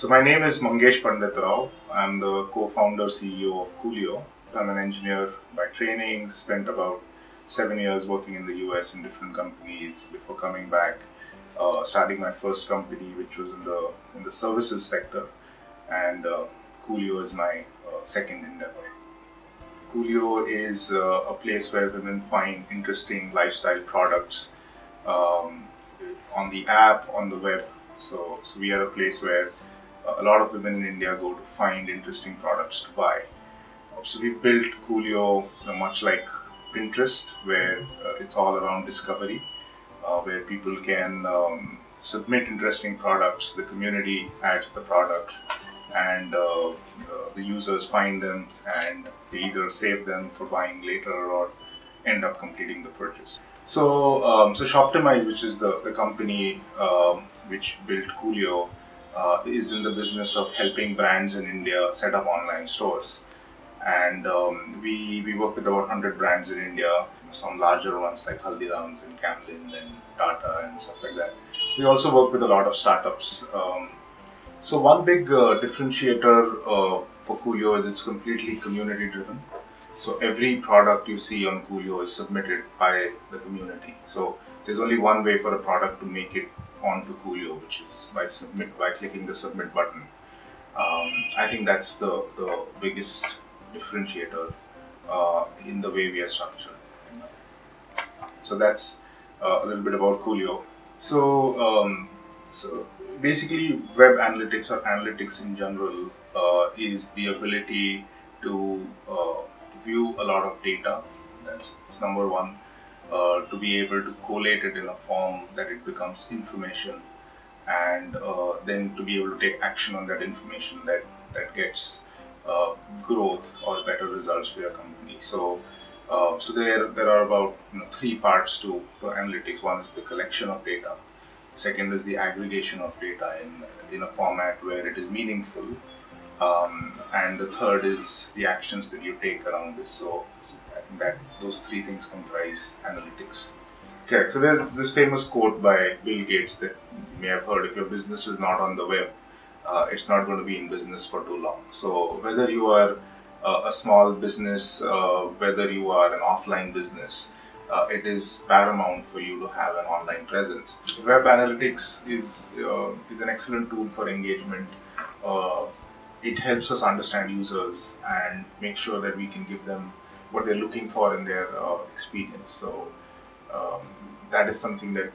So my name is Mangesh Panditrao. I'm the co-founder CEO of Cooliyo. I'm an engineer by training, spent about 7 years working in the US in different companies before coming back, starting my first company, which was in the services sector, and Cooliyo is my second endeavor. Cooliyo is a place where women find interesting lifestyle products on the app, on the web. So we are a place where a lot of women in India go to find interesting products to buy. So we built Cooliyo much like Pinterest, where it's all around discovery, where people can submit interesting products, the community adds the products, and the users find them and they either save them for buying later or end up completing the purchase. So Shoptimize, which is the company which built Cooliyo, is in the business of helping brands in India set up online stores. And we work with over 100 brands in India, some larger ones like Haldirams and Camlin and Tata and stuff like that. We also work with a lot of startups. So one big differentiator for Cooliyo is it's completely community driven. So every product you see on Cooliyo is submitted by the community. So there's only one way for a product to make it onto Cooliyo, which is by clicking the submit button. I think that's the biggest differentiator in the way we are structured. So that's a little bit about Cooliyo. So basically, web analytics or analytics in general is the ability to view a lot of data. That's number one. To be able to collate it in a form that it becomes information, and then to be able to take action on that information that gets growth or better results for your company. So there are about 3 parts to analytics. One is the collection of data. Second is the aggregation of data in a format where it is meaningful, and the third is the actions that you take around this. So I think that those 3 things comprise analytics. Correct. So there's this famous quote by Bill Gates that you may have heard: if your business is not on the web, it's not going to be in business for too long. So whether you are a small business, whether you are an offline business, it is paramount for you to have an online presence. Web analytics is an excellent tool for engagement. It helps us understand users and make sure that we can give them what they're looking for in their experience. So that is something that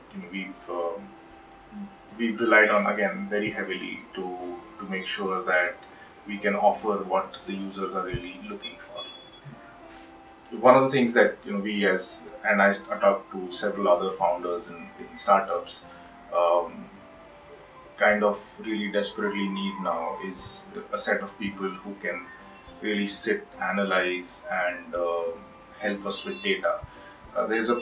we've relied on, again, very heavily to make sure that we can offer what the users are really looking for. One of the things that I talked to several other founders in startups, kind of really desperately need now is a set of people who can really sit, analyze, and help us with data. There's a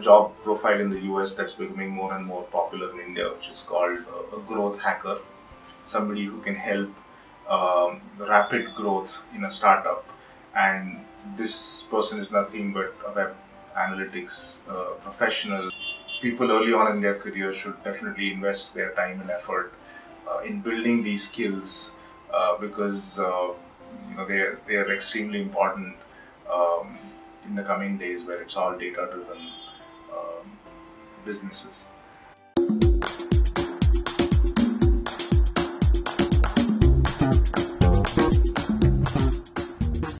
job profile in the US that's becoming more and more popular in India, which is called a growth hacker, somebody who can help rapid growth in a startup. And this person is nothing but a web analytics professional. People early on in their career should definitely invest their time and effort in building these skills, because they are extremely important in the coming days, where it's all data-driven businesses.